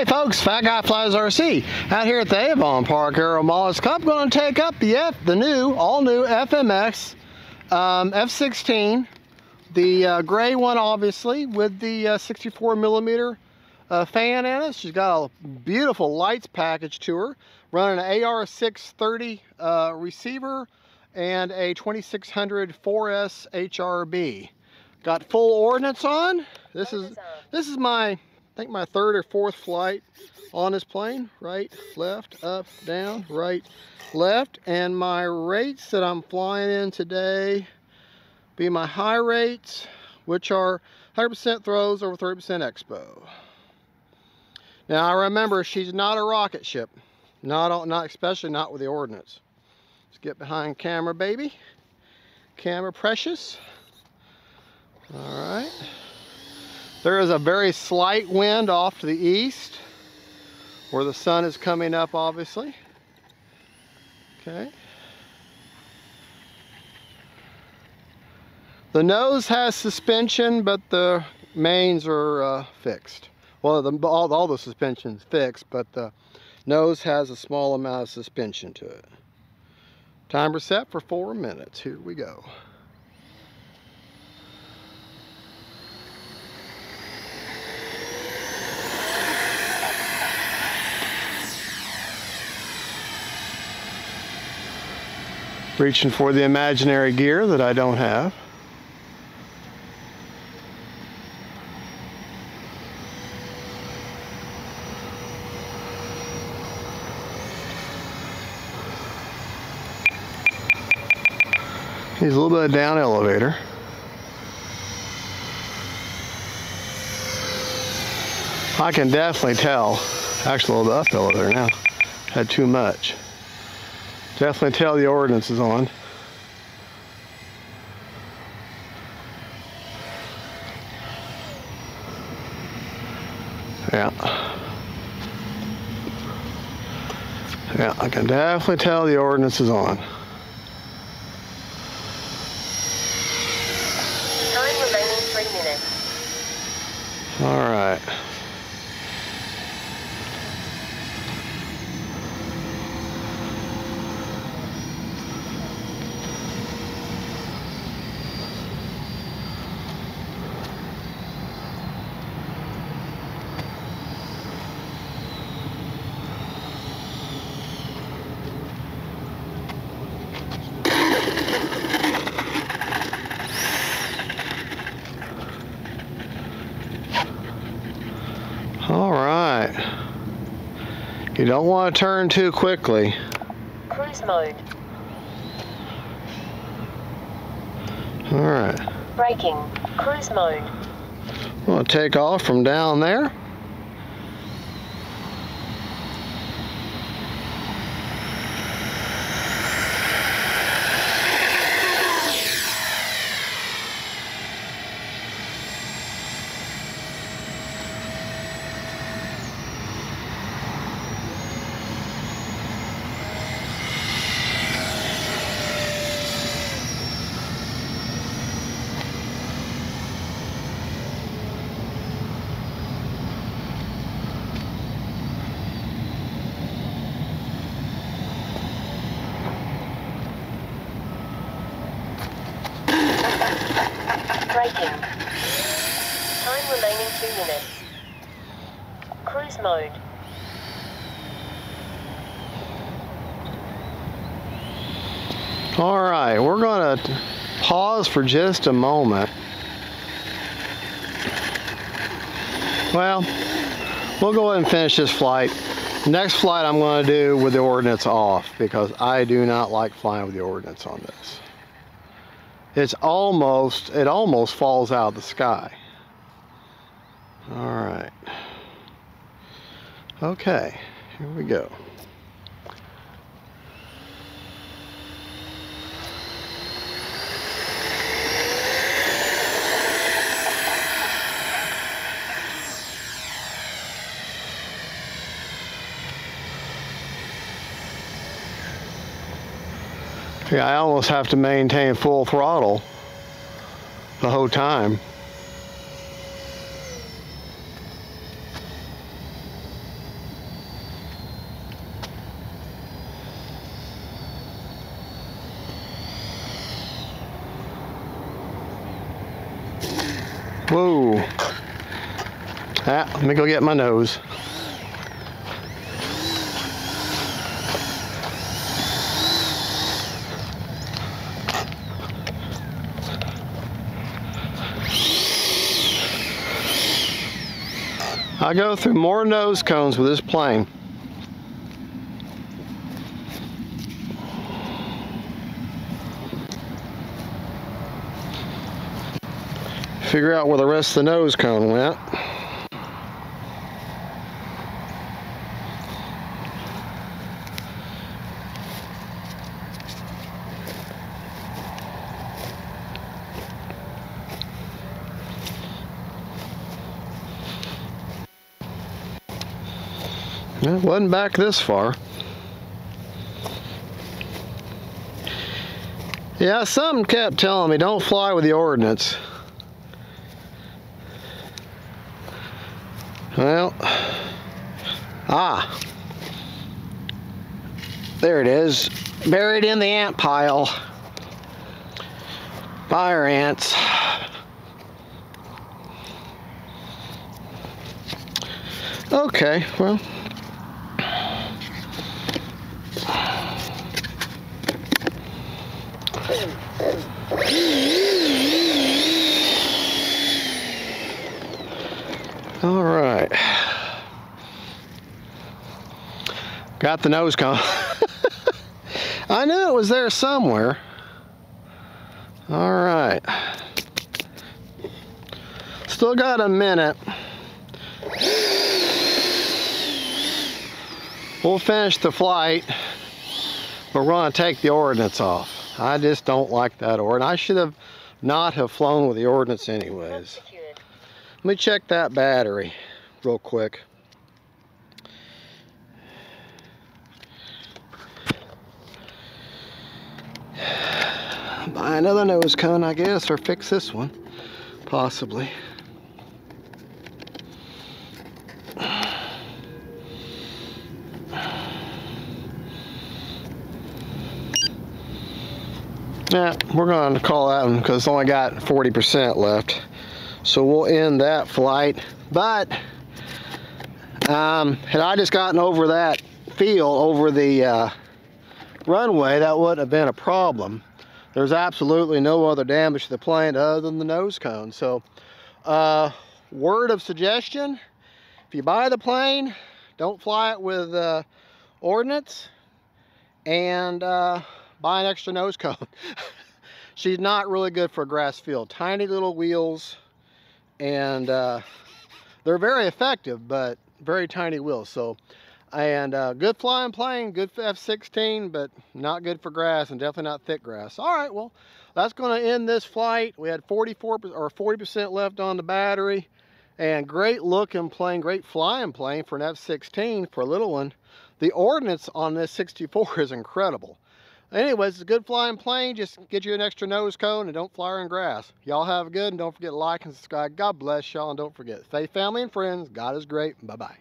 Hey folks, Fat Guy Flies RC out here at the Avon Park Aero Mall's Cup. Going to take up the all new FMS F-16, the gray one, obviously, with the 64 millimeter fan in it. She's got a beautiful lights package to her, running an AR630 receiver and a 2600 4S HRB. Got full ordnance on. This is my, I think, my third or fourth flight on this plane. Right, left, up, down, right, left. And my rates that I'm flying in today be my high rates, which are 100% throws over 30% expo. Now, I remember, she's not a rocket ship. Not especially not with the ordnance. Let's get behind camera, baby. Camera precious. All right. There is a very slight wind off to the east where the sun is coming up, obviously. Okay. The nose has suspension, but the mains are fixed. Well, all the suspension's fixed, but the nose has a small amount of suspension to it. Timer set for 4 minutes. Here we go. Reaching for the imaginary gear that I don't have. He's a little bit of down elevator. I can definitely tell. Actually, a little bit up elevator now. Had too much. Definitely tell the ordnance is on. Yeah, I can definitely tell the ordnance is on. Time remaining 3 minutes. All right. You don't want to turn too quickly. Cruise mode. All right. Braking. Cruise mode. I'm going to take off from down there. Braking. Time remaining 2 minutes. Cruise mode. All right, we're going to pause for just a moment. Well, we'll go ahead and finish this flight. Next flight I'm going to do with the ordnance off, because I do not like flying with the ordnance on this. It almost falls out of the sky. All right. Okay, here we go. Yeah, I almost have to maintain full throttle the whole time. Whoa. Ah, let me go get my nose. I go through more nose cones with this plane. Figure out where the rest of the nose cone went. It wasn't back this far. Yeah, something kept telling me don't fly with the ordnance. Well, there it is, buried in the ant pile. Fire ants. Okay, well. All right, got the nose cone. I knew it was there somewhere. All right, still got a minute. We'll finish the flight, but we're gonna take the ordnance off. I just don't like that ordnance. I should have not have flown with the ordnance anyways. Let me check that battery real quick. Buy another nose cone, I guess, or fix this one, possibly. Yeah, we're going to call that one because it's only got 40% left. So we'll end that flight, but had I just gotten over that field, over the runway, that wouldn't have been a problem. There's absolutely no other damage to the plane other than the nose cone. So word of suggestion, if you buy the plane, don't fly it with ordnance, and buy an extra nose cone. She's not really good for a grass field. Tiny little wheels. And they're very effective, but very tiny wheels. So, and good flying plane, good for F-16, but not good for grass, and definitely not thick grass. All right, well, that's going to end this flight. We had 40% left on the battery, and great looking plane, great flying plane for an F-16 for a little one. The ordnance on this 64 is incredible. Anyways, it's a good flying plane. Just get you an extra nose cone and don't fly her in grass. Y'all have a good, and don't forget to like and subscribe. God bless y'all, and don't forget, faith, family, and friends. God is great. Bye-bye.